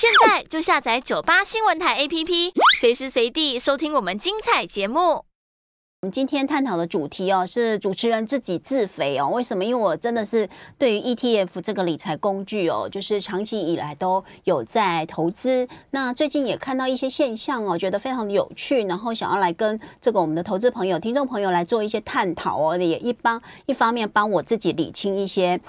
现在就下载98新闻台 APP， 随时随地收听我们精彩节目。我们今天探讨的主题哦，是主持人自己自肥哦。为什么？因为我真的是对于 ETF 这个理财工具哦，就是长期以来都有在投资。那最近也看到一些现象哦，觉得非常有趣，然后想要来跟这个我们的投资朋友、听众朋友来做一些探讨哦，也一方面帮我自己理清一些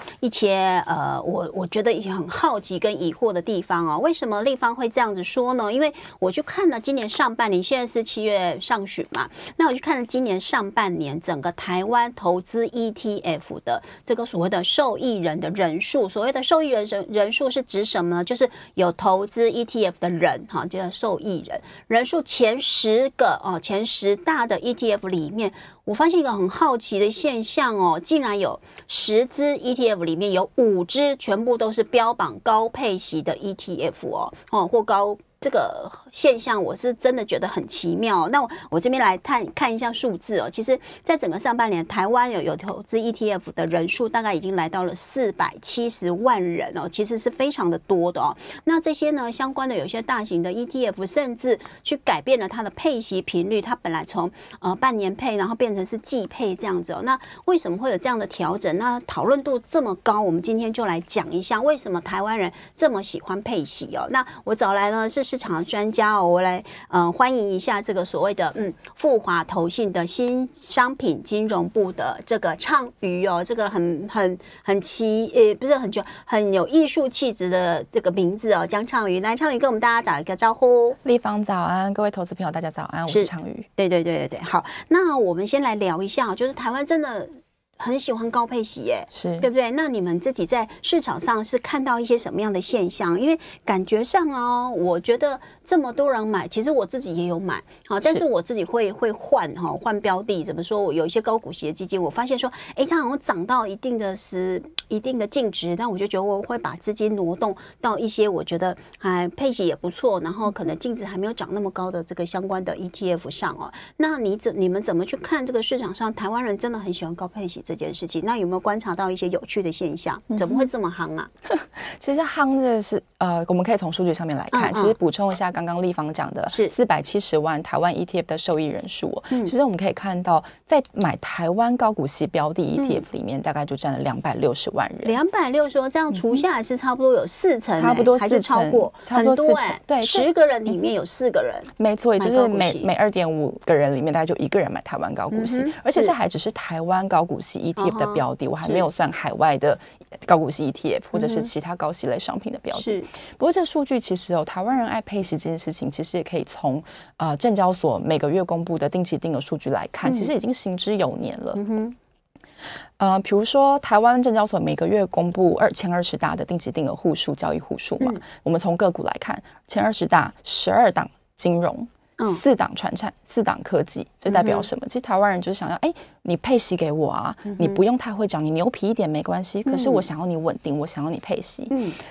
我觉得很好奇跟疑惑的地方哦。为什么立方会这样子说呢？因为我去看了今年上半年，现在是7月上旬嘛，那我去看了今年上半年整个台湾投资 ETF 的这个所谓的受益人的人数，所谓的受益人人数是指什么呢？就是有投资 ETF 的人哈，就叫受益人人数前10个哦，前10大的 ETF 里面，我发现一个很好奇的现象哦，竟然有10只 ETF 里面有5只全部都是标榜高配息的 ETF 哦或高。这个现象我是真的觉得很奇妙、哦。那我这边来看一下数字哦。其实，在整个上半年，台湾有投资 ETF 的人数大概已经来到了470万人哦，其实是非常的多的哦。那这些呢，相关的有些大型的 ETF， 甚至去改变了它的配息频率，它本来从半年配，然后变成是季配这样子哦。那为什么会有这样的调整？那讨论度这么高，我们今天就来讲一下为什么台湾人这么喜欢配息哦。那我找来呢是市场的专家哦，我来欢迎一下这个所谓的富华投信的新商品金融部的这个畅瑜哦，这个很有艺术气质的这个名字哦，江畅瑜。来，畅瑜跟我们大家打一个招呼。立方早安，各位投资朋友大家早安，我是畅瑜。对，好，那我们先来聊一下，就是台湾真的很喜欢高配息耶，是对不对？那你们自己在市场上是看到一些什么样的现象？因为感觉上哦，我觉得这么多人买，其实我自己也有买，好，但是我自己会换标的。怎么说？我有一些高股息的基金，我发现说，哎，它好像涨到一定的净值，但我就觉得我会把资金挪动到一些我觉得配息也不错，然后可能净值还没有涨那么高的这个相关的 ETF 上哦。那你们怎么去看这个市场上台湾人真的很喜欢高配息这件事情？那有没有观察到一些有趣的现象？怎么会这么夯啊？其实夯这是我们可以从数据上面来看。其实补充一下刚刚立方讲的470万台湾 ETF 的受益人数哦。其实我们可以看到，在买台湾高股息标的 ETF 里面，大概就占了260万人。260，这样除下来是差不多有40%、欸，差不多还是超过很多哎。对，10个人里面有4个人，没错，也就是每2.5个人里面大概就1个人买台湾高股息，而且这还只是台湾高股息ETF 的标的，我还没有算海外的高股息 ETF 或者是其他高息类商品的标的。不过这数据其实哦，台湾人爱配息这件事情，其实也可以从证交所每个月公布的定期定额数据来看，其实已经行之有年了。比如说台湾证交所每个月公布前20大的定期定额户数、交易户数嘛，我们从个股来看，前20大12档金融。4档传产，4档科技，这代表什么？其实台湾人就是想要，哎，你配息给我啊，你不用太会涨，你牛皮一点没关系，可是我想要你稳定，我想要你配息。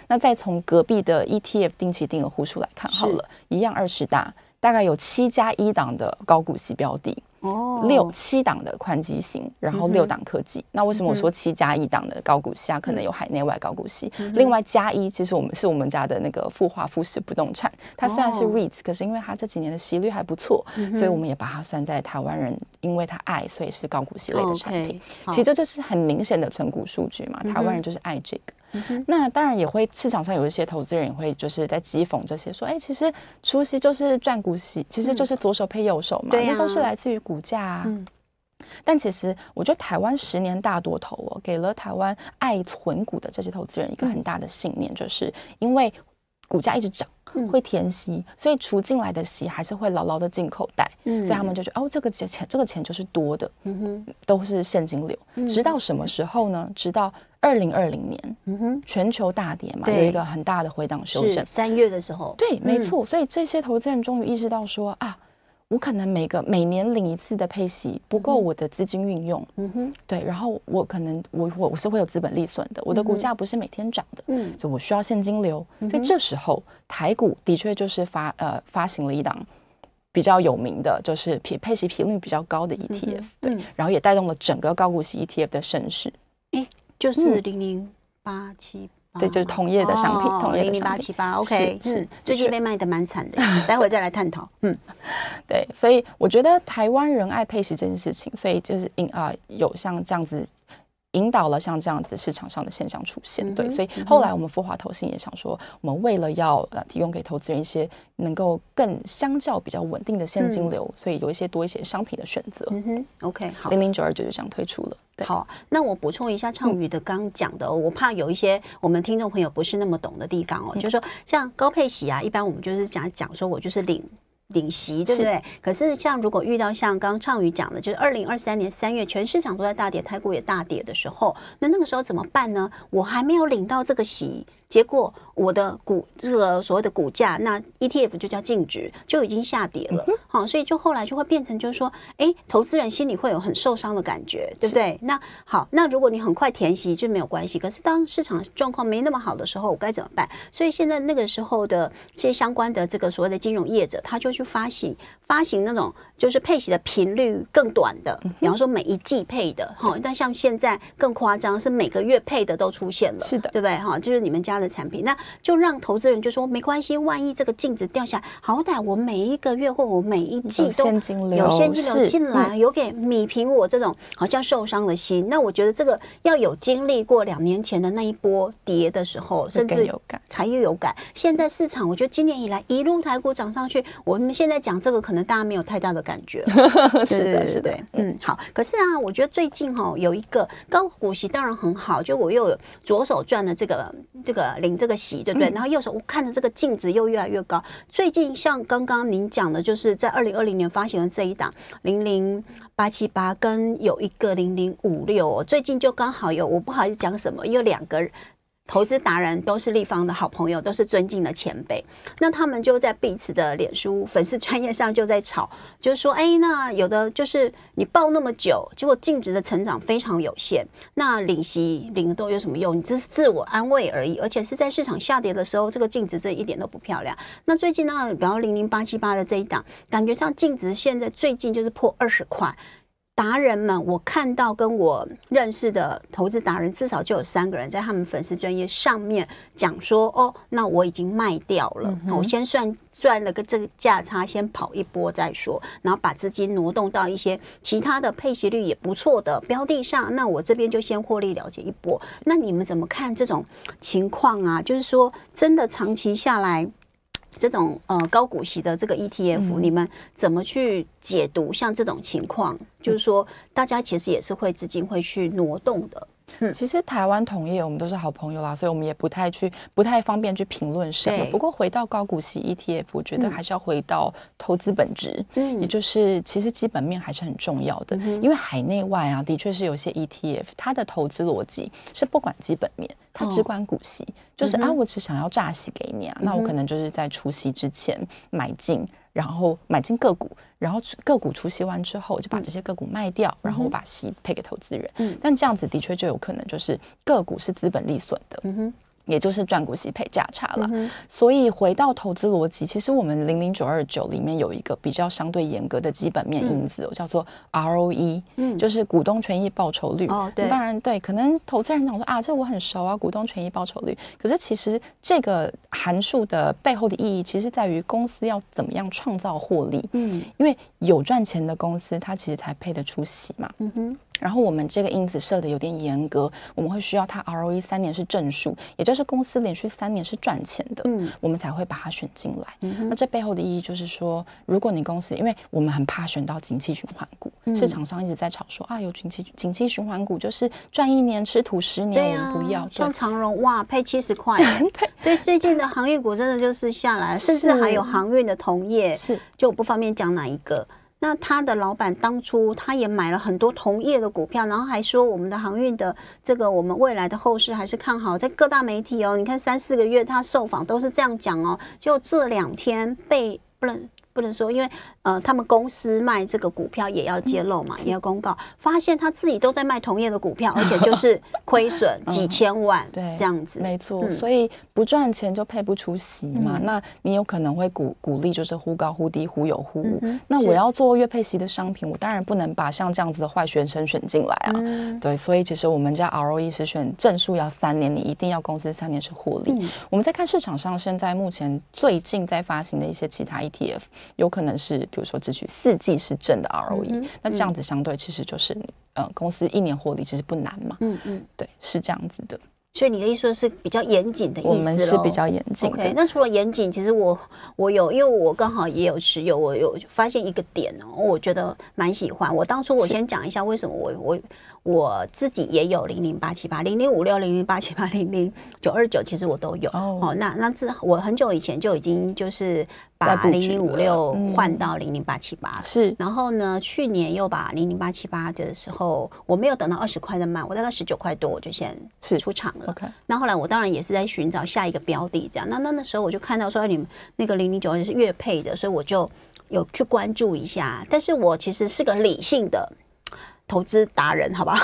那再从隔壁的 ETF 定期定额户数来看好了，一样20大，大概有7+1档的高股息标的。7档的宽基型，然后6档科技。那为什么我说7+1档的高股息啊？可能有海内外高股息，另外+1，其实我们家的那个富华富士不动产，它虽然是 REITs， 可是因为它这几年的息率还不错，所以我们也把它算在台湾人，因为它爱，所以是高股息类的产品。其实这就是很明显的存股数据嘛，台湾人就是爱这个。那当然也会，市场上有一些投资人也会就是在讥讽这些，说哎，其实除息就是赚股息，其实就是左手配右手嘛，那都是来自于股价啊。但其实我觉得台湾10年大多头哦，给了台湾爱存股的这些投资人一个很大的信念，就是因为股价一直涨会填息，所以除进来的息还是会牢牢的进口袋，所以他们就觉得哦，这个钱就是多的，都是现金流。直到什么时候呢？直到2020年，全球大跌嘛，有一个很大的回档修正，3月的时候，对，没错。所以这些投资人终于意识到说啊，我可能每年领1次的配息不够我的资金运用，对，然后我可能我是会有资本利损的，我的股价不是每天涨的，所以我需要现金流。所以这时候台股的确就是发行了一档比较有名的，就是配息频率比较高的 ETF， 对，然后也带动了整个高股息 ETF 的盛世，就是00878。对，就是同业的商品，同业的商品878，OK， 是最近被卖的蛮惨的，待会再来探讨。嗯，对，所以我觉得台湾人爱配息这件事情，所以就是有像这样子。 引导了像这样子市场上的现象出现，对，所以后来我们富华投信也想说，我们为了要提供给投资人一些能够更相较比较稳定的现金流，所以有多一些商品的选择。OK， 好，0092就这样推出了。好，那我补充一下畅宇的刚讲的，我怕有一些我们听众朋友不是那么懂的地方哦，就是说像高配息啊，一般我们就是讲说我就是领息对不对？可是像如果遇到像刚畅宇讲的，就是2023年3月全市场都在大跌，台股也大跌的时候，那个时候怎么办呢？我还没有领到这个息，结果我的所谓的股价，那 ETF 就叫净值就已经下跌了，好、所以就后来就会变成就是说，哎，投资人心里会有很受伤的感觉，对不对？那好，那如果你很快填息就没有关系，可是当市场状况没那么好的时候，我该怎么办？所以现在那个时候的这些相关的这个所谓的金融业者，他就去发行那种就是配息的频率更短的，比方说每一季配的哈，但像现在更夸张，是每个月配的都出现了，是的，对不对哈？就是你们家的产品，那就让投资人就说没关系，万一这个净值掉下来，好歹我每一个月或我每一季都有现金流进来，有给弥平我这种好像受伤的心。那我觉得这个要有经历过2年前的那一波跌的时候，甚至才有感。现在市场，我觉得今年以来一路台股涨上去，我们现在讲这个，可能大家没有太大的感觉。是的，是的，嗯，好。可是啊，我觉得最近哈有一个高股息，当然很好，就我又有左手赚了这个领这个息，对不对？然后右手我看着这个净值又越来越高。最近像刚刚您讲的，就是在2020年发行的这一档00878跟有一个0056，最近就刚好有，我不好意思讲什么，有2个。 投资达人都是立方的好朋友，都是尊敬的前辈。那他们就在彼此的脸书粉丝专页上就在吵，就是说，哎，那有的就是你抱那么久，结果净值的成长非常有限，那领息领的都有什么用？你只是自我安慰而已，而且是在市场下跌的时候，这个净值这一点都不漂亮。那最近呢，比方00878的这一档，感觉上净值现在最近就是破20块。 达人们，我看到跟我认识的投资达人，至少就有3个人在他们粉丝专页上面讲说，哦，那我已经卖掉了，我先赚了个这个价差，先跑一波再说，然后把资金挪动到一些其他的配息率也不错的标的上，那我这边就先获利了结一波。那你们怎么看这种情况啊？就是说，真的长期下来。 这种高股息的这个 ETF，、你们怎么去解读？像这种情况，就是说大家其实也是会资金会去挪动的。其实台湾同业我们都是好朋友啦，所以我们也不太方便去评论什么。不过回到高股息 ETF， 我觉得还是要回到投资本质，也就是其实基本面还是很重要的。因为海内外啊，的确是有些 ETF， 它的投资逻辑是不管基本面，它只管股息，就是我只想要炸息给你啊，那我可能就是在除息之前买进。 然后买进个股，然后个股除息完之后，我就把这些个股卖掉，然后我把息配给投资人。但这样子的确就有可能就是个股是资本利损的，也就是赚股息配价差了。所以回到投资逻辑，其实我们00929里面有一个比较相对严格的基本面因子，叫做 ROE，就是股东权益报酬率。当然对，可能投资人讲说啊，这我很熟啊，股东权益报酬率。可是其实这个函数的背后的意义，其实在于公司要怎么样创造获利。因为有赚钱的公司，它其实才配得出息嘛。然后我们这个因子设的有点严格，我们会需要它 ROE 3年是正数，也就是公司连续3年是赚钱的，我们才会把它选进来。那这背后的意义就是说，如果你公司，因为我们很怕选到景气循环股，市场上一直在吵说啊，有景气循环股就是赚1年吃土10年，我们不要。像长荣哇，配70块，对，最近的航运股真的就是下来，甚至还有航运的同业，就我不方便讲哪一个。 那他的老板当初他也买了很多同业的股票，然后还说我们的航运的这个我们未来的后市还是看好，在各大媒体哦，你看3、4个月他受访都是这样讲哦，结果这2天被不能。不能说，因为他们公司卖这个股票也要揭露嘛，也要公告，发现他自己都在卖同业的股票，而且就是亏损几千万，对，这样子，没错。所以不赚钱就配不出息嘛，那你有可能会鼓励就是忽高忽低、忽有忽无。那我要做月配息的商品，我当然不能把像这样子的坏学生选进来啊。对，所以其实我们家 ROE 是选正数要3年，你一定要公司3年是获利。我们再看市场上现在目前最近在发行的一些其他 ETF。 有可能是，比如说只取4季是正的 ROE，、那这样子相对其实就是，公司1年获利其实不难嘛，对，是这样子的。所以你的意思是比较严谨的意思，我们是比较严谨。OK， 那除了严谨，其实我有，因为我刚好也有持有，我有发现一个点哦，我觉得蛮喜欢。我当初我先讲一下为什么我自己也有00878、0056、008780、0929，其实我都有。哦，那我很久以前就已经就是把0056换到00878，是。然后呢，去年又把00878的时候，我没有等到20块再卖，我大概19块多我就先出场。 OK， 那后来我当然也是在寻找下一个标的，这样。那时候我就看到说你们那个0092是月配的，所以我就有去关注一下。但是我其实是个理性的投资达人，好吧？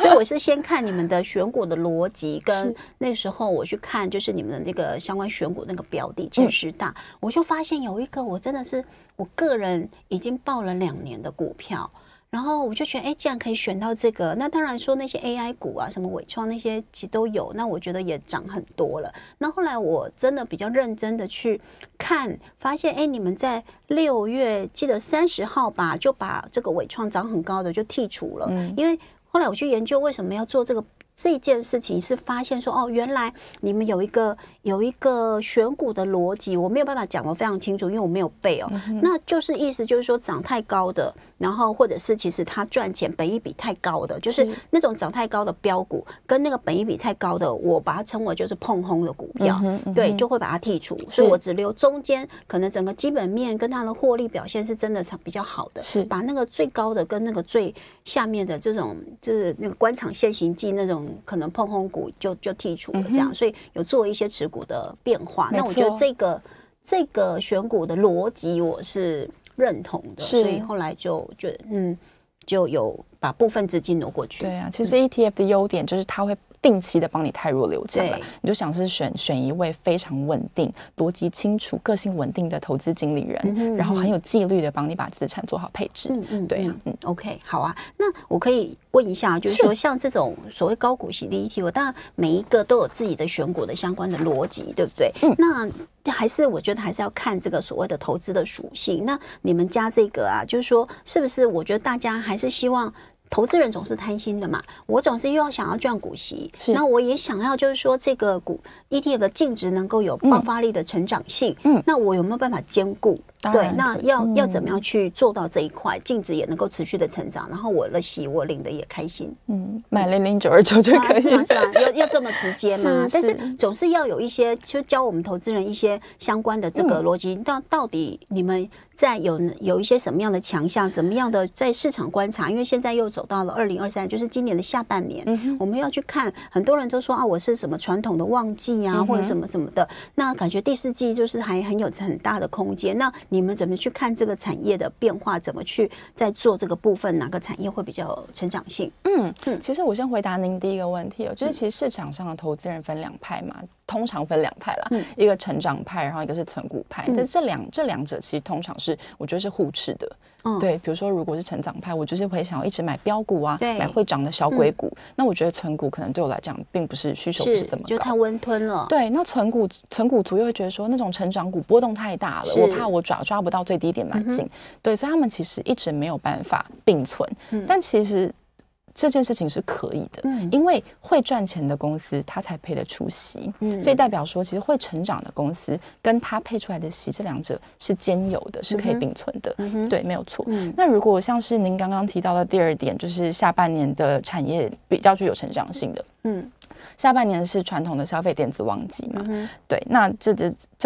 所以我是先看你们的选股的逻辑，跟那时候我去看就是你们的那个相关选股那个标的前10大，我就发现有一个我真的是我个人已经抱了2年的股票。 然后我就觉得，哎，既然可以选到这个，那当然说那些 AI 股啊，什么伟创那些其实都有，那我觉得也涨很多了。那后来我真的比较认真的去看，发现，哎，你们在6月记得30号吧，就把这个伟创涨很高的就剔除了，因为后来我去研究为什么要做这个。 这件事情是发现说哦，原来你们有一个选股的逻辑，我没有办法讲得非常清楚，因为我没有背哦。那就是意思就是说涨太高的，然后或者是其实它赚钱本益比太高的，就是那种涨太高的标股跟那个本益比太高的，我把它称为就是碰轰的股票，对，就会把它剔除。所以我只留中间，可能整个基本面跟它的获利表现是真的比较好的，是把那个最高的跟那个最下面的这种就是那个官场现行记那种。 可能碰碰股就剔除了这样，所以有做一些持股的变化。那我觉得这个选股的逻辑我是认同的，所以后来就觉得就有把部分资金挪过去。对啊，其实 ETF 的优点就是它会。 定期的帮你汰弱留强了，你就想是选一位非常稳定、逻辑清楚、个性稳定的投资经理人，然后很有纪律的帮你把资产做好配置。对啊，OK， 好啊。那我可以问一下，就是说像这种所谓高股息的ETF，我当然每一个都有自己的选股的相关的逻辑，对不对？那还是我觉得还是要看这个所谓的投资的属性。那你们家这个啊，就是说是不是？我觉得大家还是希望。 投资人总是贪心的嘛，我总是又要想要赚股息，那我也想要就是说这个股 ETF 的净值能够有爆发力的成长性，那我有没有办法兼顾？对，那要怎么样去做到这一块，净值也能够持续的成长，然后我的息我领的也开心，买00929就可以，是吗？是吗？要这么直接吗？但是总是要有一些，就教我们投资人一些相关的这个逻辑，到底你们。 在有一些什么样的强项，怎么样的在市场观察？因为现在又走到了2023，就是今年的下半年，我们要去看。很多人都说啊，我是什么传统的旺季啊，或者什么什么的。那感觉第4季就是还很有很大的空间。那你们怎么去看这个产业的变化？怎么去在做这个部分？哪个产业会比较有成长性？其实我先回答您第一个问题哦，就是其实市场上的投资人分2派嘛。 通常分2派啦，一个成长派，然后一个是存股派。但这两者其实通常是，我觉得是互斥的。对，比如说如果是成长派，我就是会想要一直买标股啊，买会涨的小鬼股。那我觉得存股可能对我来讲，并不是需求不是这么高，就太温吞了。对，那存股族又会觉得说，那种成长股波动太大了，我怕我抓不到最低点买进。对，所以他们其实一直没有办法并存。但其实。 这件事情是可以的，因为会赚钱的公司，它才配得出息，所以代表说，其实会成长的公司跟它配出来的息，这2者是兼有的，是可以并存的，对，没有错。那如果像是您刚刚提到的第2点，就是下半年的产业比较具有成长性的，下半年是传统的消费电子旺季嘛，对，那这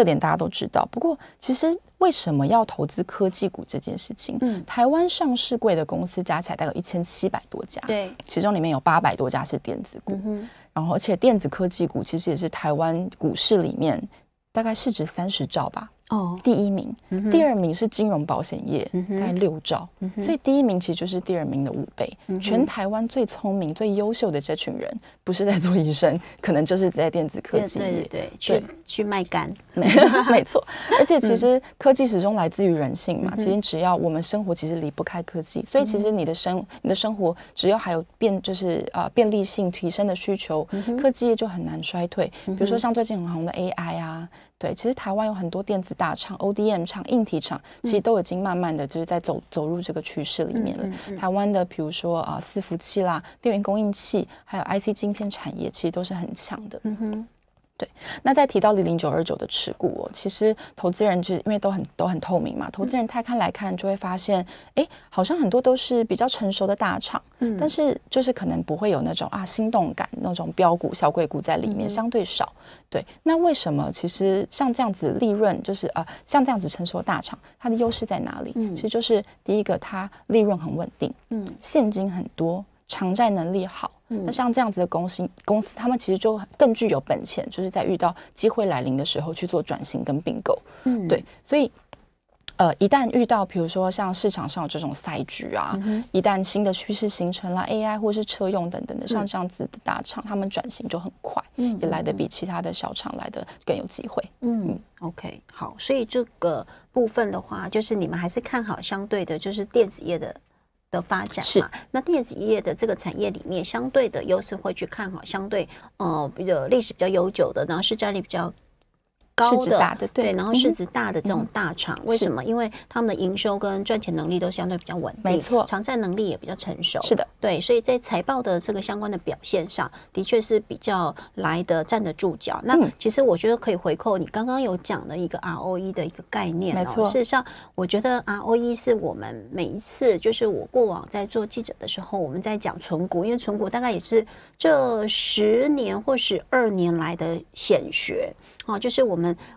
点大家都知道。不过其实。 为什么要投资科技股这件事情？台湾上市柜的公司加起来大概有1700多家，对，其中里面有800多家是电子股，然后而且电子科技股其实也是台湾股市里面大概市值30兆吧，哦，第一名，第二名是金融保险业，大概6兆，所以第一名其实就是第二名的5倍。全台湾最聪明、最优秀的这群人，不是在做医生，可能就是在电子科技业，对，去卖肝，没错。而且其实科技始终来自于人性嘛，其实只要我们生活其实离不开科技，所以其实你的生活只要还有便利性提升的需求，科技业就很难衰退。比如说像最近很红的 AI 啊。 对，其实台湾有很多电子大厂、ODM 厂、硬体厂，其实都已经慢慢的就是在走入这个趋势里面了。台湾的比如说伺服器啦、电源供应器，还有 IC 晶片产业，其实都是很强的。对，那再提到00929的持股哦，其实投资人就是因为都很透明嘛，投资人看就会发现，哎，好像很多都是比较成熟的大厂，但是就是可能不会有那种心动感那种标股、小贵股在里面，相对少。对，那为什么其实像这样子利润就是像这样子成熟的大厂，它的优势在哪里？其实就是第一个，它利润很稳定，现金很多，偿债能力好。 那像这样子的公司，他们其实就更具有本钱，就是在遇到机会来临的时候去做转型跟并购。对，所以一旦遇到比如说像市场上有这种赛局啊，一旦新的趋势形成啦 ，AI 或是车用等等的，像这样子的大厂，他们转型就很快，也来得比其他的小厂来得更有机会。OK， 好，所以这个部分的话，就是你们还是看好相对的，就是电子业的发展嘛，那电子业的这个产业里面，相对的优势会去看好，相对比较历史比较悠久的，然后市占率比较高的，对，然后市值大的这种大厂，为什么？因为他们的营收跟赚钱能力都相对比较稳定，没错，偿债能力也比较成熟，是的，对，所以在财报的这个相关的表现上，的确是比较站得住脚。那其实我觉得可以回扣你刚刚有讲的一个 ROE 的一个概念，没错。事实上，我觉得 ROE 是我们每一次就是我过往在做记者的时候，我们在讲存股，因为存股大概也是这10年或12年来的显学。 哦，就是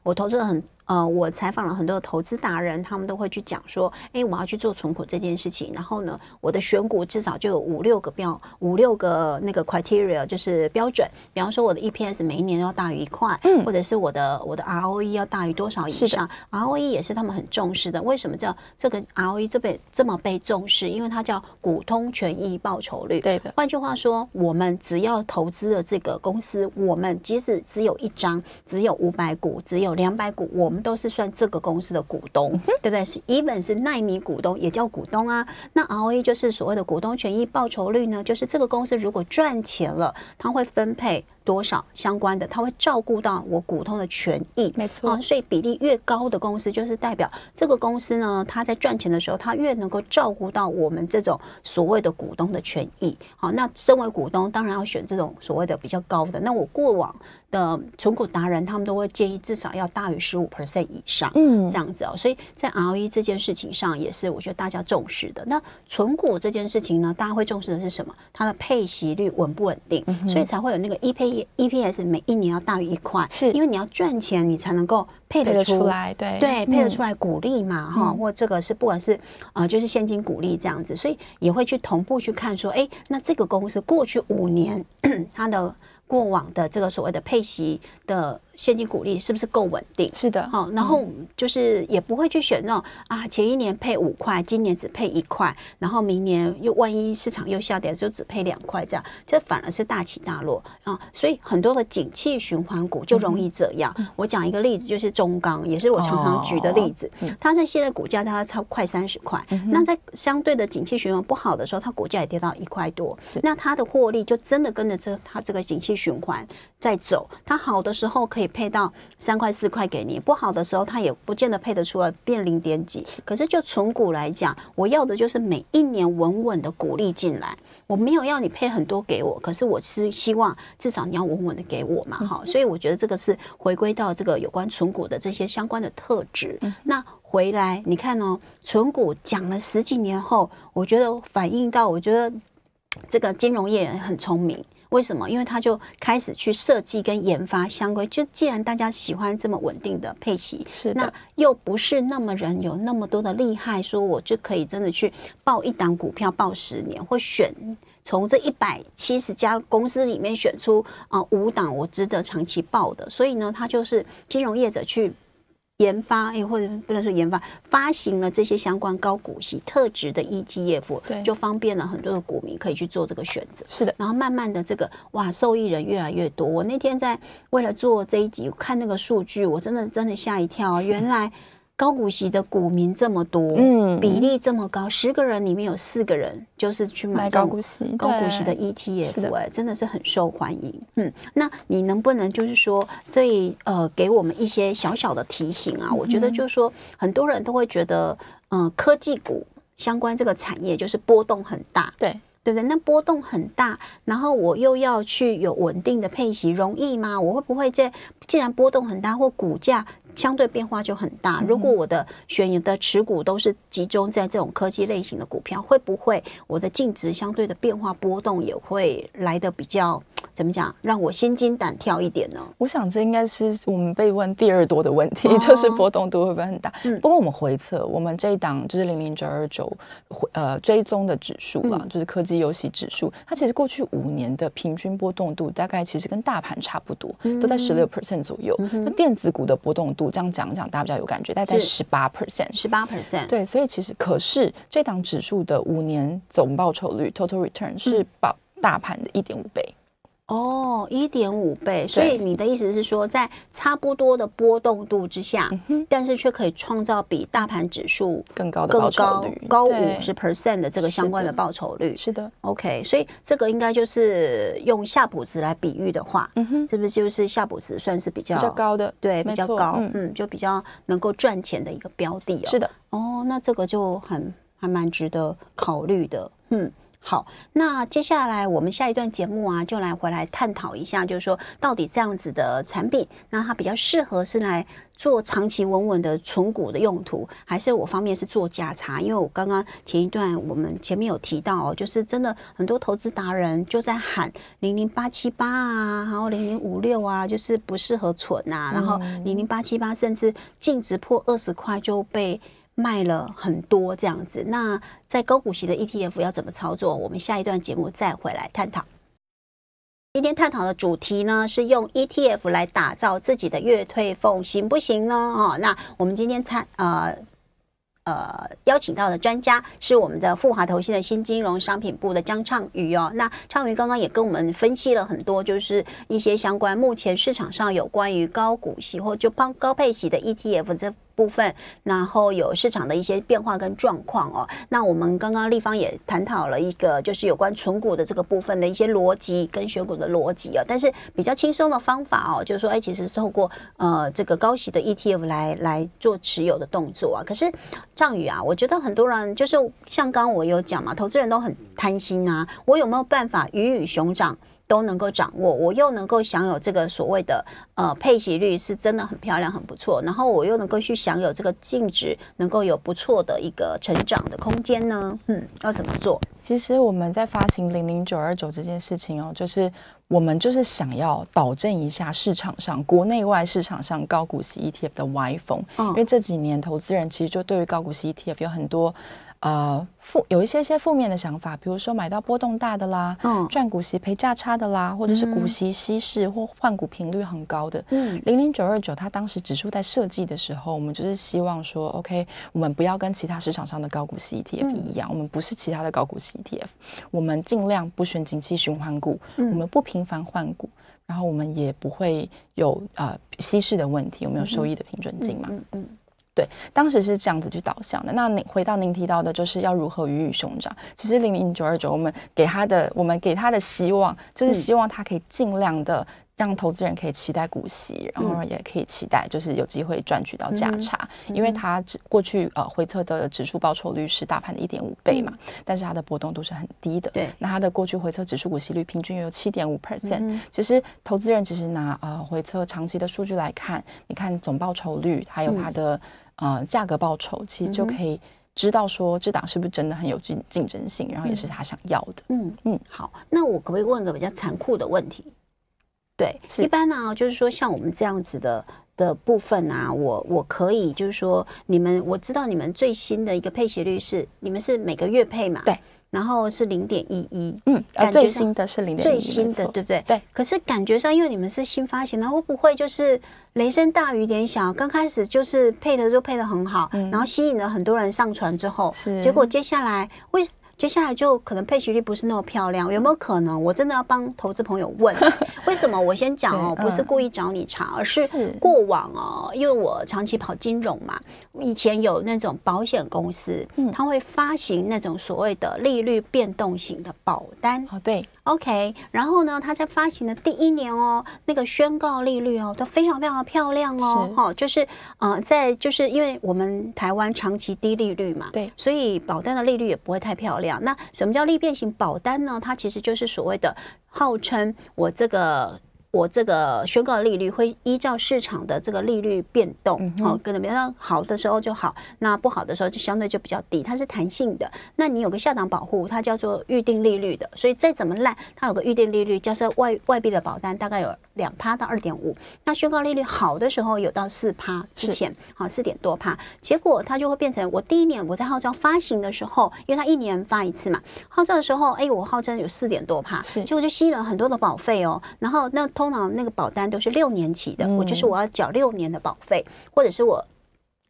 我投资了我采访了很多投资达人，他们都会去讲说，哎，我要去做存股这件事情，然后呢，我的选股至少就有五六个那个 criteria， 就是标准，比方说我的 EPS 每一年要大于1块，或者是我的 ROE 要大于多少以上 ，ROE 也是他们很重视的。为什么叫这个 ROE 这么被重视？因为它叫股东权益报酬率。对的。换句话说，我们只要投资了这个公司，我们即使只有一张，只有500股，只有200股，我们 都是算这个公司的股东，对不对？是 even 是奈米股东也叫股东啊。那 ROE 就是所谓的股东权益报酬率呢，就是这个公司如果赚钱了，它会分配多少相关的，它会照顾到我股东的权益，没错。所以比例越高的公司，就是代表这个公司呢，它在赚钱的时候，它越能够照顾到我们这种所谓的股东的权益。好，那身为股东，当然要选这种所谓的比较高的。那我过往 的存股达人，他们都会建议至少要大于15% 以上，这样子哦。所以在 ROE 这件事情上，也是我觉得大家重视的。那存股这件事情呢，大家会重视的是什么？它的配息率稳不稳定？所以才会有那个 EPS 每一年要大于1块，是因为你要赚钱，你才能够 配得出来，对，配得出来股利嘛，哈，或这个是不管是就是现金股利这样子，所以也会去同步去看说，哎，那这个公司过去5年它的过往的这个所谓的配息的 现金股利是不是够稳定？是的，好，然后就是也不会去选那种前一年配5块，今年只配1块，然后明年又万一市场又下跌，就只配2块这样，这反而是大起大落啊。所以很多的景气循环股就容易这样。我讲一个例子，就是中钢，也是我常常举的例子。它在现在股价它超快30块，那在相对的景气循环不好的时候，它股价也跌到1块多，那它的获利就真的跟着它这个景气循环在走。它好的时候可以 配到3块4块给你，不好的时候它也不见得配得出来，变0点几。可是就存股来讲，我要的就是每一年稳稳的股利进来，我没有要你配很多给我，可是我是希望至少你要稳稳的给我嘛，哈。所以我觉得这个是回归到这个有关存股的这些相关的特质。那 回来你看哦，存股讲了10几年后，我觉得反映到，我觉得这个金融业很聪明。 为什么？因为他就开始去设计跟研发相关。就既然大家喜欢这么稳定的配息，是那又不是那么人有那么多的厉害，说我就可以真的去报一档股票报10年，或选从这170家公司里面选出5档我值得长期报的。所以呢，他就是金融业者去研发，或者不能说研发，发行了这些相关高股息特质的 ETF， 就方便了很多的股民可以去做这个选择。是的，然后慢慢的这个哇，受益人越来越多。我那天在为了做这一集看那个数据，我真的吓一跳，原来。高股息的股民这么多，比例这么高，10个人里面有4个人就是去买高股息的 ETF， 真的是很受欢迎。那你能不能就是说，对给我们一些小小的提醒啊？我觉得就是说，很多人都会觉得，科技股相关这个产业就是波动很大，对不对？那波动很大，然后我又要去有稳定的配息，容易吗？我会不会既然波动很大，或股价相对变化就很大，如果我的选择的持股都是集中在这种科技类型的股票，会不会我的净值相对的变化波动也会来得比较怎么讲，让我心惊胆跳一点呢？我想这应该是我们被问第2多的问题，就是波动度会不会很大？不过我们回测，我们这一档就是00929追踪的指数啦，就是科技优息指数，它其实过去5年的平均波动度大概其实跟大盘差不多，都在16% 左右。那电子股的波动度这样讲大家比较有感觉，大概18%，对，所以其实可是这档指数的5年总报酬率 total return 是大盘的1.5倍。哦，1.5倍，所以你的意思是说，在差不多的波动度之下，但是却可以创造比大盘指数更高的报酬率，高50% 的这个相关的报酬率。是的 ，OK， 所以这个应该就是用夏普值来比喻的话，是不是就是夏普值算是比较高的，对，比较高，就比较能够赚钱的一个标的哦。是的，哦，那这个就还蛮值得考虑的，好，那接下来我们下一段节目啊，就回来探讨一下，就是说到底这样子的产品，那它比较适合是来做长期稳稳的存股的用途，还是我方面是做价差？因为我刚刚前一段我们前面有提到，就是真的很多投资达人就在喊00878啊，然后0056啊，就是不适合存啊，然后00878甚至净值破20块就被卖了很多这样子，那在高股息的 ETF 要怎么操作？我们下一段节目再回来探讨。今天探讨的主题呢，是用 ETF 来打造自己的月退俸，行不行呢？那我们今天邀请到的专家是我们的富华投信的新金融商品部的江畅瑜哦。那畅瑜刚刚也跟我们分析了很多，就是一些相关目前市场上有关于高股息或就高配息的 ETF 这部分，然后有市场的一些变化跟状况哦。那我们刚刚立方也探讨了一个，就是有关存股的这个部分的一些逻辑跟选股的逻辑哦。但是比较轻松的方法哦，就是说，其实透过这个高息的 ETF 来做持有的动作啊。可是畅瑜啊，我觉得很多人就是像刚我有讲嘛，投资人都很贪心啊。我有没有办法鱼与熊掌都能够掌握，我又能够享有这个所谓的配息率是真的很漂亮很不错，然后我又能够去享有这个净值能够有不错的一个成长的空间呢？要怎么做？其实我们在发行00929这件事情哦，就是我们想要导正一下市场上国内外市场上高股息 ETF 的歪风，因为这几年投资人其实就对于高股息 ETF 有很多有一些负面的想法，比如说买到波动大的啦，赚股息赔价差的啦，或者是股息稀释或换股频率很高的。00929它当时指数在设计的时候，我们希望说 ，OK， 我们不要跟其他市场上的高股息 ETF 一样，我们不是其他的高股息 ETF， 我们尽量不选景气循环股，我们不频繁换股。然后我们也不会有稀释的问题，有没有收益的平准金嘛？对，当时是这样子去导向的。那回到您提到的，就是要如何鱼与熊掌。其实00929，我们给他的希望，就是希望他可以尽量的让投资人可以期待股息，然后也可以期待就是有机会赚取到价差，因为它过去回测的指数报酬率是大盘的 1.5 倍嘛，但是它的波动度是很低的。对，那它的过去回测指数股息率平均有 7.5%。其实投资人只是拿回测长期的数据来看，你看总报酬率还有它的价格报酬，其实就可以知道说这档是不是真的很有竞争性，然后也是他想要的。好，那我可不可以问个比较残酷的问题？对，一般呢，就是说像我们这样子的的部分啊，我可以就是说，你们我知道你们最新的一个配息率是你们是每个月配嘛？对。然后是0.11，嗯，感觉最新的是0.11，最新的对不对？对。可是感觉上，因为你们是新发行，然后会不会就是雷声大雨点小？刚开始就是配的很好，然后吸引了很多人上船之后，结果接下来就可能配息率不是那么漂亮，有没有可能？我真的要帮投资朋友问，为什么？我先讲哦，不是故意找你查，而是过往哦，因为我长期跑金融嘛，以前有那种保险公司，它会发行那种所谓的利率变动型的保单。哦，对 ，OK。然后呢，它在发行的第一年哦，那个宣告利率哦，都非常非常的漂亮哦，哈、哦，就是在就是因为我们台湾长期低利率嘛，对，所以保单的利率也不会太漂亮。那什么叫利变型保单呢？它其实就是所谓的号称我这个宣告的利率会依照市场的这个利率变动，哦，可能比较好的时候就好，那不好的时候就相对就比较低，它是弹性的。那你有个下档保护，它叫做预定利率的，所以再怎么烂，它有个预定利率，加上外币的保单大概有2%到2.5%。那宣告利率好的时候有到4%之前，好4点多%，结果它就会变成我第一年我在号召发行的时候，因为它一年发一次嘛，号召的时候，哎，我号召有4点多%，结果就吸引了很多的保费哦，然后那。通常那个保单都是6年期的，我就是我要缴6年的保费，或者是我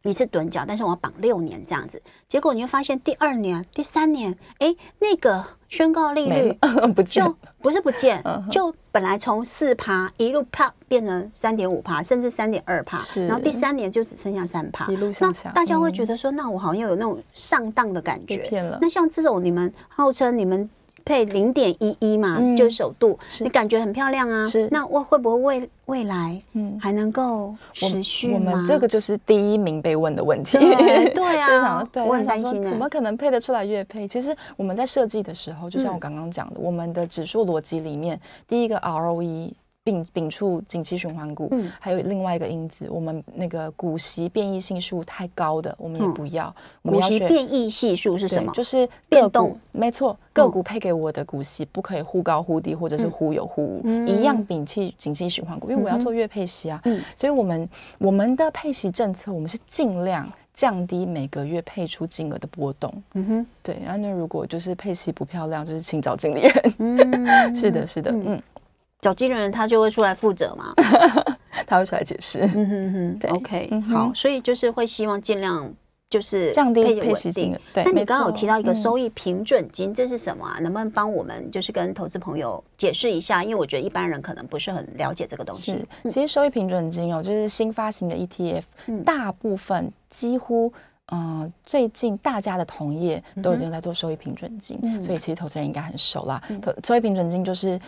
一次趸缴，但是我要绑6年这样子。结果你会发现第2年、第3年，哎，那个宣告利率就不是不见，就本来从4%一路啪变成3.5%，甚至3.2%，然后第3年就只剩下3%，一路向下。那大家会觉得说，那我好像有那种上当的感觉。那像这种你们号称你们。配0.11嘛，就是首度，你感觉很漂亮啊。那会不会未来还能够持续吗？我们这个就是第一名被问的问题。对啊，我很担心的。怎么可能配得出来月配？其实我们在设计的时候，就像我刚刚讲的，我们的指数逻辑里面，第一个 ROE。摒除景气循环股，还有另外一个因子，我们那个股息变异系数太高的，我们也不要。股息变异系数是什么？就是变动，没错，个股配给我的股息不可以忽高忽低，或者是忽有忽无，一样摒弃景气循环股，因为我要做月配息啊。所以我们的配息政策，我们是尽量。降低每个月配出金额的波动，对。然后那如果就是配息不漂亮，就是请找经理人。是的，是的，找经理人他就会出来负责嘛，他会出来解释。对 ，OK， 好，所以就是会希望尽量就是降低配息金额。那你刚刚有提到一个收益平准金，这是什么啊？能不能帮我们就是跟投资朋友解释一下？因为我觉得一般人可能不是很了解这个东西。其实收益平准金哦，就是新发行的 ETF， 大部分。几乎，最近大家的同业都已经在做收益平准金，所以其实投资人应该很熟啦。收益平准金就是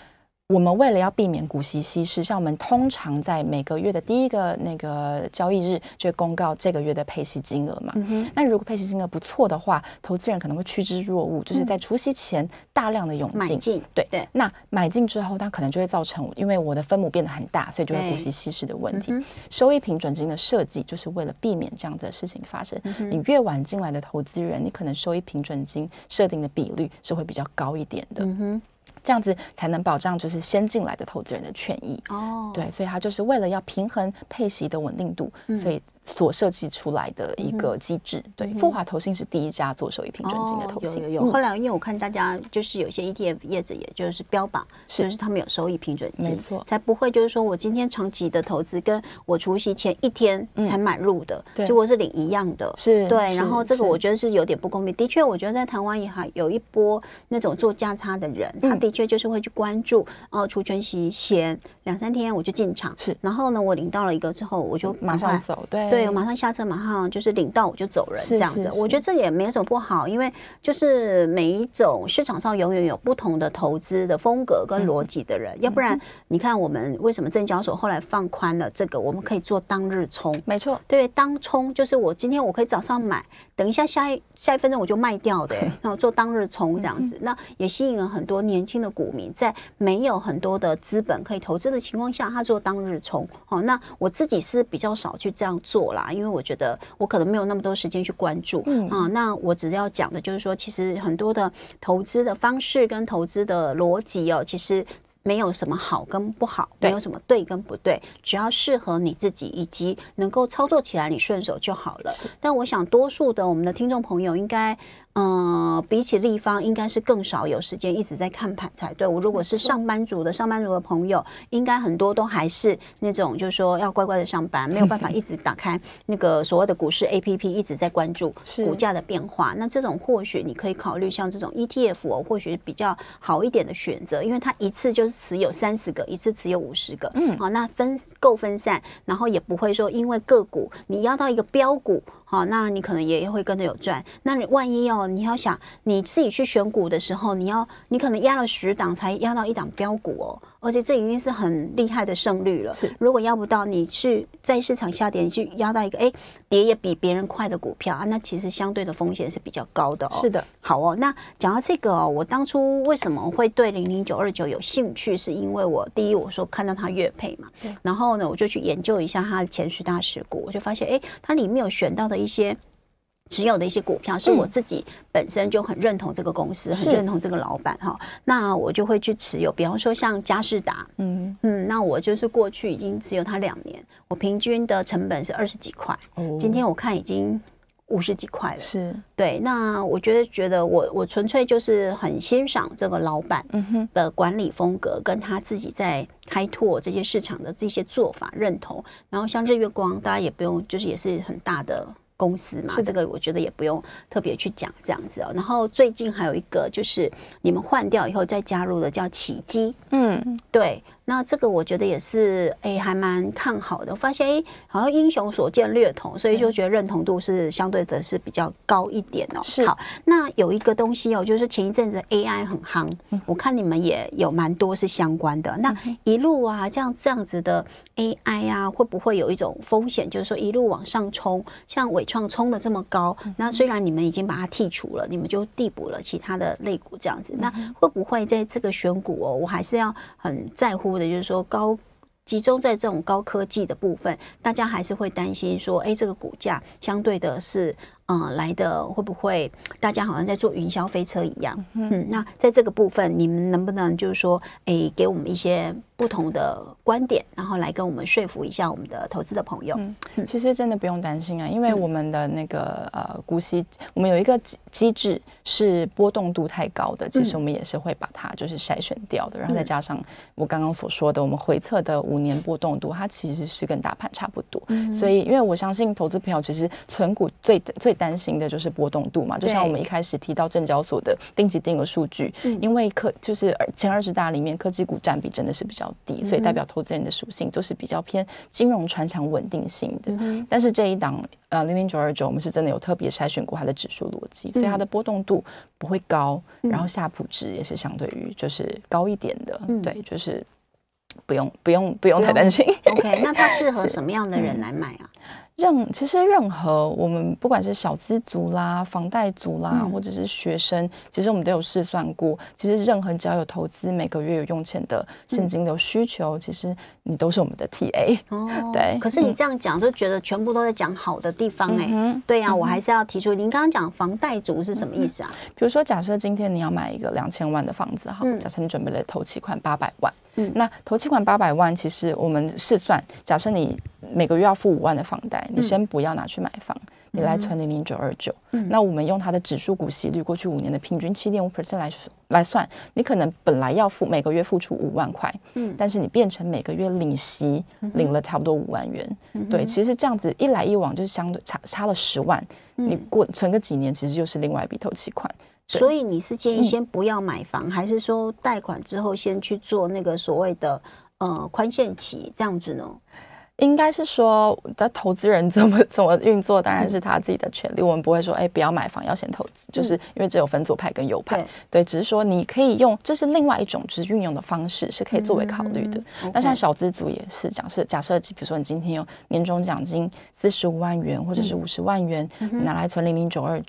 我们为了要避免股息稀释，像我们通常在每个月的第一个那个交易日就会公告这个月的配息金额嘛。那如果配息金额不错的话，投资人可能会趋之若鹜，就是在除息前大量的涌进。对。那买进之后，它可能就会造成，因为我的分母变得很大，所以就会股息稀释的问题。收益平准金的设计就是为了避免这样的事情发生。你越晚进来的投资人，你可能收益平准金设定的比率是会比较高一点的。这样子才能保障就是先进来的投资人的权益哦，对，所以它就是为了要平衡配息的稳定度，所以所设计出来的一个机制。对，富华投信是第一家做收益平准金的投信。有。后来因为我看大家就是有些 ETF 业者也就是标榜，就是他们有收益平准金，没错，才不会就是说我今天长期的投资跟我除息前一天才买入的，结果是领一样的，是对。然后这个我觉得是有点不公平。的确，我觉得在台湾也还有一波那种做价差的人，他的确就是会去关注哦，除权息前2-3天我就进场，是。然后呢，我领到了一个之后，我就马上走，对。对，我马上下车，马上就是领到我就走人，这样子。我觉得这也没什么不好，因为就是每一种市场上永远有不同的投资的风格跟逻辑的人，要不然你看我们为什么证交所后来放宽了这个，我们可以做当日冲，没错，对，当冲就是我今天我可以早上买，等一下下一分钟我就卖掉的，那我做当日冲这样子，那也吸引了很多年轻的股民在没有很多的资本可以投资的的情况下，他做当日冲。好，那我自己是比较少去这样做啦，因为我觉得我可能没有那么多时间去关注。那我只要讲的就是说，其实很多的投资的方式跟投资的逻辑哦，其实没有什么好跟不好，没有什么对跟不对，只要适合你自己以及能够操作起来你顺手就好了。但我想多数的我们的听众朋友应该。比起立方，应该是更少有时间一直在看盘才对。我如果是上班族的朋友，应该很多都还是那种，就是说要乖乖的上班，没有办法一直打开那个所谓的股市 APP， 一直在关注股价的变化。那这种或许你可以考虑像这种 ETF，哦，或许比较好一点的选择，因为它一次就是持有30个，一次持有50个，那够分散，然后也不会说因为个股你要到一个标股。好，那你可能也会跟着有赚。那你万一哦，你要想你自己去选股的时候，你可能压了10档才压到1档标股哦，而且这已经是很厉害的胜率了。如果压不到，你去在市场下跌，你去压到一个跌也比别人快的股票啊，那其实相对的风险是比较高的哦。是的，好哦。那讲到这个哦，我当初为什么会对000929有兴趣，是因为我第一我说看到它月配嘛，然后呢我就去研究一下它的前10大持股，我就发现它里面有选到的。一些持有的一些股票是我自己本身就很认同这个公司，很认同这个老板哈，那我就会去持有。比方说像佳世达，那我就是过去已经持有它2年，我平均的成本是20几块，今天我看已经50几块了。是，对。那我觉得我纯粹就是很欣赏这个老板的管理风格，跟他自己在。开拓这些市场的这些做法认同，然后像日月光，大家也不用，就是也是很大的公司嘛，这个我觉得也不用特别去讲这样子哦。然后最近还有一个就是你们换掉以后再加入的叫启基，对，那这个我觉得也是还蛮看好的。我发现好像英雄所见略同，所以就觉得认同度是相对的是比较高一点哦。好，那有一个东西哦，就是前一阵子 AI 很夯，我看你们也有蛮多是相关的。那一路啊，这样子的 AI 啊，会不会有一种风险，就是说一路往上冲，像伟创冲的这么高？那虽然你们已经把它剔除了，你们就递补了其他的类股这样子，那会不会在这个选股哦，我还是要很在乎？也就是说集中在这种高科技的部分，大家还是会担心说，这个股价相对的是来的会不会大家好像在坐云霄飞车一样？那在这个部分，你们能不能就是说，给我们一些不同的观点，然后来跟我们说服一下我们的投资的朋友？其实真的不用担心啊，因为我们的那个股息，我们有一个机制是波动度太高的，其实我们也是会把它就是筛选掉的。然后再加上我刚刚所说的，我们回测的5年波动度，它其实是跟大盘差不多。所以，因为我相信投资朋友其实存股最担心的就是波动度嘛，就像我们一开始提到证交所的定期定额数据，因为就是前20大里面科技股占比真的是比较低，所以代表投资人的属性就是比较偏金融、传产、稳定性的。但是这一档000929，我们是真的有特别筛选过它的指数逻辑，所以它的波动度不会高，然后夏普值也是相对于就是高一点的，对，就是不用太担心。OK， 那它适合什么样的人来买啊？其实任何我们不管是小资族啦、房贷族啦，或者是学生，其实我们都有试算过。其实任何只要有投资，每个月有用钱的现金流需求，其实你都是我们的 TA。对。可是你这样讲，就觉得全部都在讲好的地方对啊，我还是要提出，您刚刚讲房贷族是什么意思啊？比如说，假设今天你要买一个2000万的房子，好，假设你准备了头期款800万。那头期款800万，其实我们试算，假设你每个月要付5万的房贷，你先不要拿去买房，你来存000929。那我们用它的指数股息率，过去5年的平均7.5% 来算，你可能本来要每个月付出5万块，但是你变成每个月领息，领了差不多5万元。对，其实这样子一来一往，就是相对差了10万，你存个几年，其实就是另外一笔头期款。所以你是建议先不要买房，还是说贷款之后先去做那个所谓的宽限期这样子呢？应该是说，那投资人怎么运作，当然是他自己的权利。我们不会说，哎，不要买房，要先投资，就是因为只有分左派跟右派。对，只是说你可以用，这是另外一种就是运用的方式，是可以作为考虑的。那像小资族也是，假设比如说你今天有年终奖金45万元或者是50万元，拿来存00929，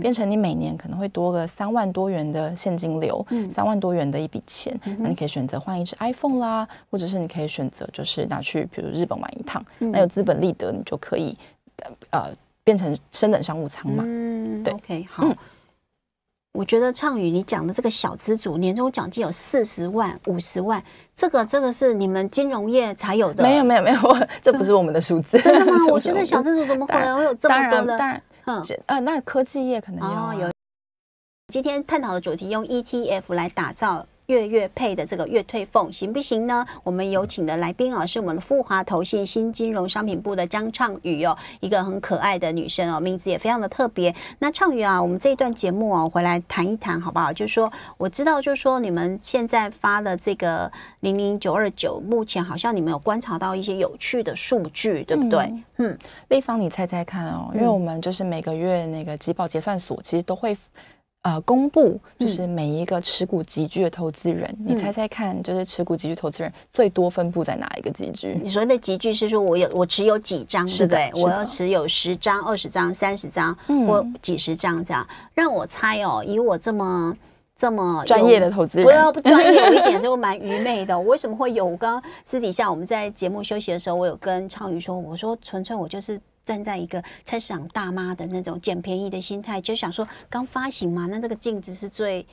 变成你每年可能会多个3万多元的现金流，3万多元的一笔钱，那你可以选择换一只 iPhone 啦，或者是你可以选择就是拿去比如日本玩。 一趟，那有资本利得，你就可以变成升等商务舱嘛。对 ，OK， 好。我觉得畅宇你讲的这个小资族年终奖金有40万、50万，这个是你们金融业才有的。没有，这不是我们的数字。真的吗？我觉得小资族怎么可能会有这么多呢？当然，那科技业可能有。今天探讨的主题用 ETF 来打造。 月配的这个月退俸行不行呢？我们有请的来宾啊，是我们的富华投信新金融商品部的江畅宇哦，一个很可爱的女生哦，名字也非常的特别。那畅宇啊，我们这一段节目啊，回来谈一谈好不好？就是说，我知道，就是说你们现在发的这个00929，目前好像你们有观察到一些有趣的数据，对不对？立方，你猜猜看哦，因为我们就是每个月那个集保结算所其实都会。 公布就是每一个持股集聚的投资人，你猜猜看，就是持股集聚投资人最多分布在哪一个集聚？你说的集聚是说我持有几张，对不对？我要持有10张、20张、30张或几十张这样。让我猜哦，以我这么专业的投资人，不专业，我一点就蛮愚昧的。我为什么会有？我刚刚私底下我们在节目休息的时候，我有跟畅宇说，我说纯粹我就是。 站在一个菜市场大妈的那种捡便宜的心态，就想说刚发行嘛，那这个净值是最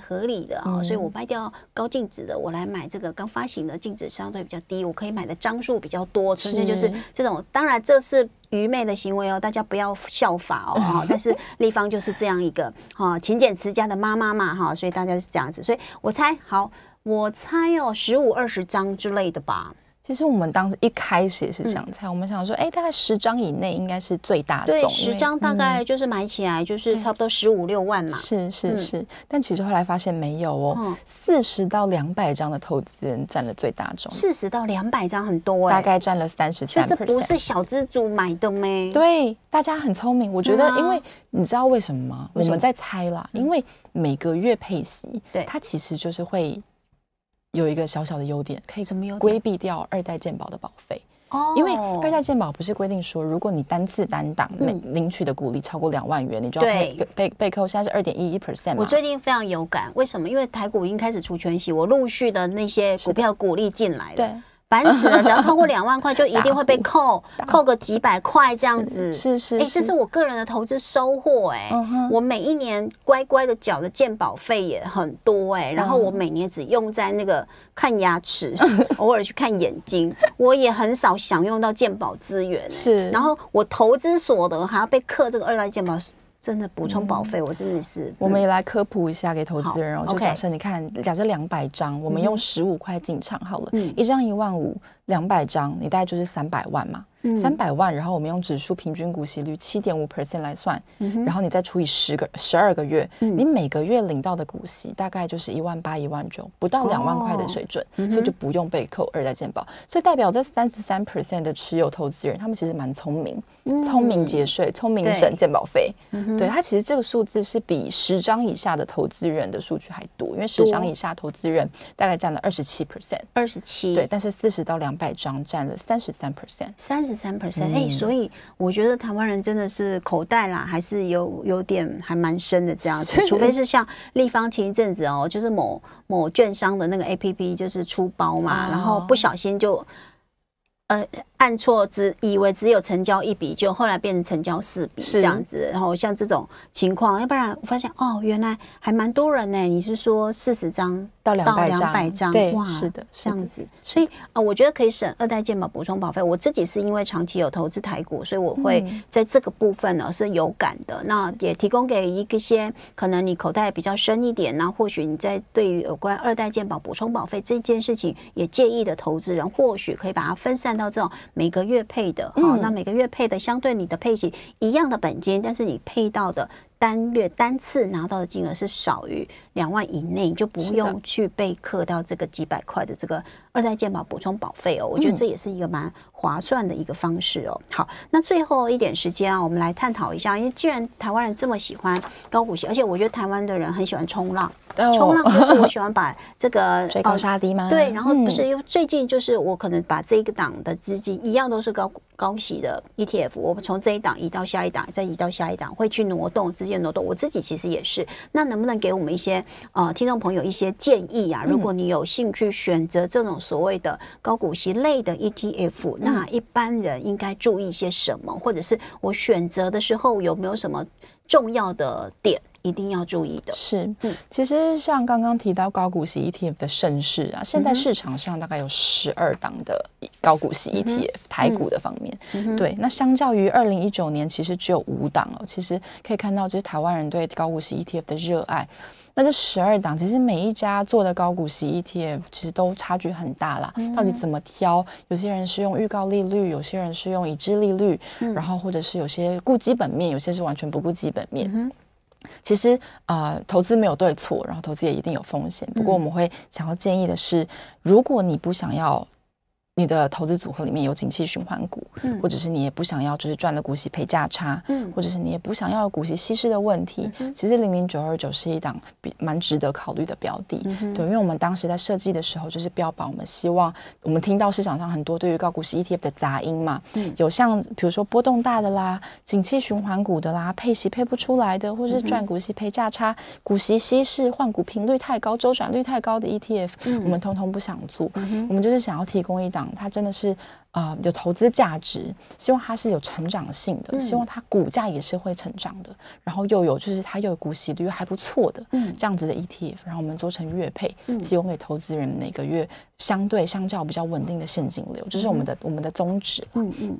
合理的啊，所以我卖掉高净值的，我来买这个刚发行的净值相对比较低，我可以买的张数比较多，纯粹就是这种。当然这是愚昧的行为哦，大家不要效法哦。但是立方就是这样一个勤俭持家的妈妈嘛哈，所以大家是这样子。所以我猜，我猜15、20张之类的吧。 其实我们当时一开始也是这样猜，我们想说，哎，大概10张以内应该是最大的。对，10张大概就是买起来就是差不多15、16万嘛。是，但其实后来发现没有哦，40到200张的投资人占了最大众。40到200张很多哎，大概占了33%。所以这不是小资族买的咩？对，大家很聪明，我觉得，因为你知道为什么吗？我们在猜啦，因为每个月配息，对，它其实就是会。 有一个小小的优点，可以规避掉2代健保的保费。哦，因为2代健保不是规定说，如果你单次单档领取的股利超过2万元，你就要被扣。现在是2.11%。我最近非常有感，为什么？因为台股已经开始除权息，我陆续的那些股票股利进来了。对。 烦死了！只要超过2万块，就一定会被扣个几百块这样子。是，哎，这是我个人的投资收获哎。我每一年乖乖的缴的健保费也很多哎，然后我每年只用在那个看牙齿，偶尔去看眼睛，我也很少享用到健保资源。是，然后我投资所得还要被扣这个2代健保。 真的补充保费，我真的是。我们也来科普一下给投资人哦。就假设你看，假设200张，我们用15块进场好了，1张1万5，200张，你大概就是300万嘛。300万，然后我们用指数平均股息率7.5% 来算，然后你再除以12个月，你每个月领到的股息大概就是18000、19000，不到2万块的水准，所以就不用被扣2代健保。所以代表这33% 的持有投资人，他们其实蛮聪明。 聪明节税，聪明省健保费，对它其实这个数字是比10张以下的投资人的数据还多，因为10张以下投资人大概占了27%，27%对，但是40到200张占了33%，33%哎，所以我觉得台湾人真的是口袋啦，还是有点还蛮深的这样子，除非是像立方前一阵子哦，就是某券商的那个 APP 就是出包嘛，然后不小心就。 按错，以为只有成交1笔，就后来变成成交4笔这样子。然后像这种情况，要不然我发现哦，原来还蛮多人呢。你是说40张到200张？对，哇，是的，这样子。所以我觉得可以省2代健保补充保费。我自己是因为长期有投资台股，所以我会在这个部分呢是有感的。那也提供给一些可能你口袋比较深一点，那或许你在对于有关2代健保补充保费这件事情也介意的投资人，或许可以把它分散。 到这种每个月配的，好，那每个月配的相对你的配息一样的本金，但是你配到的单次拿到的金额是少于2万以内，你就不用去被课到这个几百块的这个二代健保补充保费哦。我觉得这也是一个蛮划算的一个方式哦。好，那最后一点时间啊，我们来探讨一下，因为既然台湾人这么喜欢高股息，而且我觉得台湾的人很喜欢冲浪。 冲浪就是我喜欢把这个追高杀低吗？对，然后不是因为最近就是我可能把这一个档的资金一样都是高息的 ETF， 我们从这一档移到下一档，再移到下一档，会去挪动资金挪动。我自己其实也是。那能不能给我们一些听众朋友一些建议啊？如果你有兴趣选择这种所谓的高股息类的 ETF， 那一般人应该注意些什么？或者是我选择的时候有没有什么重要的点？ 一定要注意的是，其实像刚刚提到高股息 ETF 的盛世啊，现在市场上大概有12档的高股息 ETF，、台股的方面，对，那相较于2019年，其实只有5档哦。其实可以看到，就是台湾人对高股息 ETF 的热爱。 那这12档，其实每一家做的高股息 ETF 其实都差距很大啦。到底怎么挑？有些人是用预告利率，有些人是用已知利率，然后或者是有些顾基本面，有些是完全不顾基本面。其实投资没有对错，然后投资也一定有风险。不过我们会想要建议的是，如果你不想要你的投资组合里面有景气循环股，或者是你也不想要就是赚的股息赔价差，或者是你也不想要股息稀释的问题，其实00929是一档蛮值得考虑的标的。对，因为我们当时在设计的时候，就是标榜我们希望我们听到市场上很多对于高股息 ETF 的杂音嘛，有像比如说波动大的啦、景气循环股的啦、配息配不出来的，或是赚股息赔价差、股息稀释、换股频率太高、周转率太高的 ETF，我们通通不想做。我们就是想要提供一档。 它真的是有投资价值，希望它是有成长性的，希望它股价也是会成长的，然后又有就是它又有股息率还不错的，这样子的 ETF， 然后我们做成月配，提供给投资人每个月相较比较稳定的现金流，这是我们的宗旨。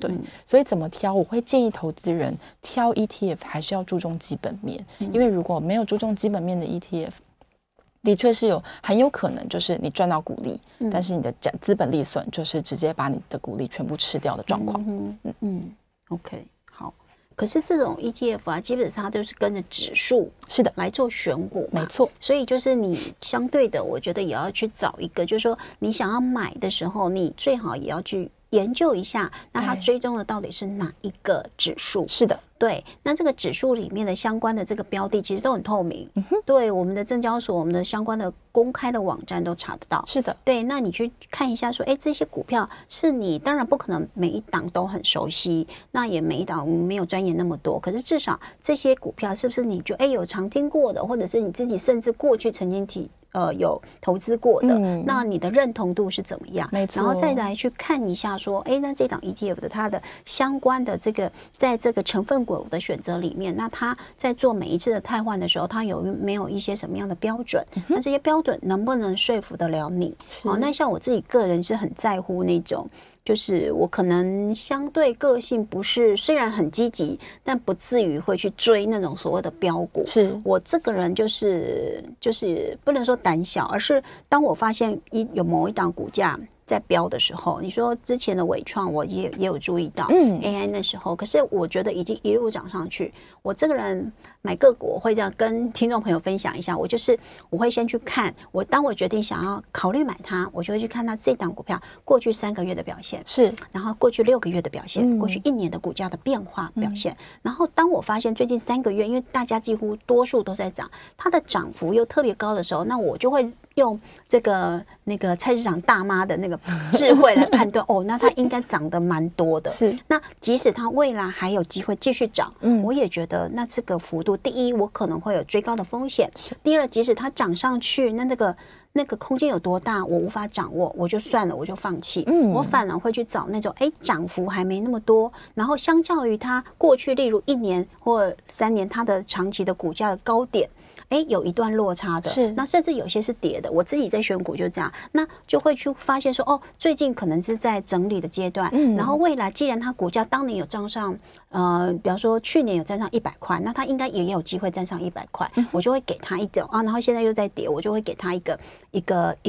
对，所以怎么挑，我会建议投资人挑 ETF 还是要注重基本面，因为如果没有注重基本面的 ETF。 的确是很有可能，就是你赚到股利，但是你的资本利损就是直接把你的股利全部吃掉的状况。OK， 好。可是这种 ETF 啊，基本上它都是跟着指数是的来做选股，没错。所以就是你相对的，我觉得也要去找一个，就是说你想要买的时候，你最好也要去研究一下，那它追踪的到底是哪一个指数？是的。 对，那这个指数里面的相关的这个标的其实都很透明，对我们的证交所、我们的相关的公开的网站都查得到。是的，对，那你去看一下说，哎，这些股票是你当然不可能每一档都很熟悉，那也每一档没有钻研那么多，可是至少这些股票是不是你就有常听过的，或者是你自己甚至过去曾经有投资过的，那你的认同度是怎么样？没错，然后再来去看一下说，哎，那这档 ETF 的它的相关的这个在这个成分股。 我的选择里面，那他在做每一次的汰换的时候，他有没有一些什么样的标准？那这些标准能不能说服得了你？哦，那像我自己个人是很在乎那种。 就是我可能相对个性不是，虽然很积极，但不至于会去追那种所谓的标股。是我这个人就是不能说胆小，而是当我发现有某一档股价在飙的时候，你说之前的伟创我也有注意到，AI 那时候，可是我觉得已经一路涨上去。我这个人买个股我会这样跟听众朋友分享一下，我会先去看，当我决定想要考虑买它，我就会去看它这档股票过去3个月的表现。 是，然后过去6个月的表现，过去1年的股价的变化表现，然后当我发现最近3个月，因为大家几乎多数都在涨，它的涨幅又特别高的时候，那我就会用这个菜市场大妈的那个智慧来判断，哦，那它应该涨得蛮多的。是，那即使它未来还有机会继续涨，我也觉得那这个幅度，第一，我可能会有追高的风险；第二，即使它涨上去，那个空间有多大，我无法掌握，我就算了，我就放弃。我反而会去找那种涨幅还没那么多，然后相较于它过去，例如1年或3年，它的长期的股价的高点，有一段落差的。是，那甚至有些是跌的。我自己在选股就这样，那就会去发现说，哦，最近可能是在整理的阶段，然后未来既然它股价当年有站上，比方说去年有站上100块，那它应该也有机会站上100块，我就会给它一种啊，然后现在又在跌，我就会给它一个。一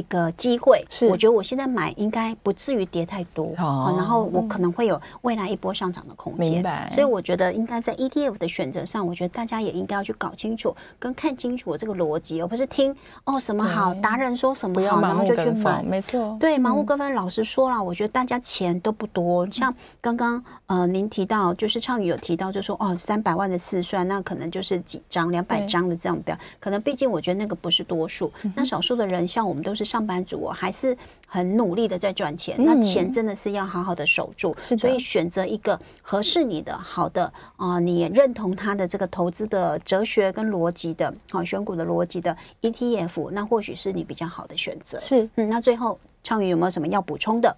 个机会。是，我觉得我现在买应该不至于跌太多，哦，然后我可能会有未来一波上涨的空间。明白。所以我觉得应该在 ETF 的选择上，我觉得大家也应该要去搞清楚跟看清楚这个逻辑，而不是听哦什么好达人说什么好，然后就去买。没错。对，盲目跟风。老师说了，我觉得大家钱都不多，像刚刚您提到，就是畅宇有提到，就说哦300万的试算，那可能就是几张200张的这样表，可能毕竟我觉得那个不是多数，那少数的人像我们都是上班族，还是很努力的在赚钱，那钱真的是要好好的守住，所以选择一个合适你的好的你也认同他的这个投资的哲学跟逻辑的选股的逻辑的 ETF， 那或许是你比较好的选择。是，那最后畅宇有没有什么要补充的？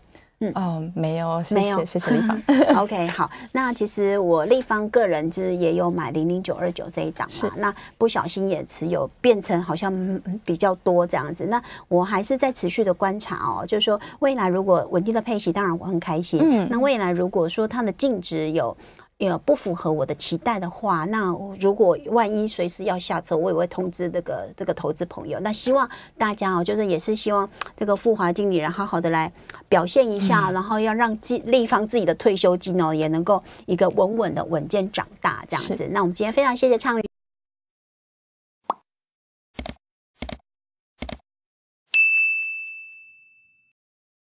没有，谢谢立方。OK， 好，那其实我立方个人其实也有买00929这一档嘛，那不小心也持有，变成好像比较多这样子。那我还是在持续的观察哦，就是说未来如果稳定的配息，当然我很开心。那未来如果说它的净值有不符合我的期待的话，那如果万一随时要下车，我也会通知这个投资朋友。那希望大家哦，就是也是希望这个富华经理人好好的来表现一下，然后要让立方自己的退休金哦也能够一个稳稳的稳健长大这样子。那我们今天非常谢谢畅宇。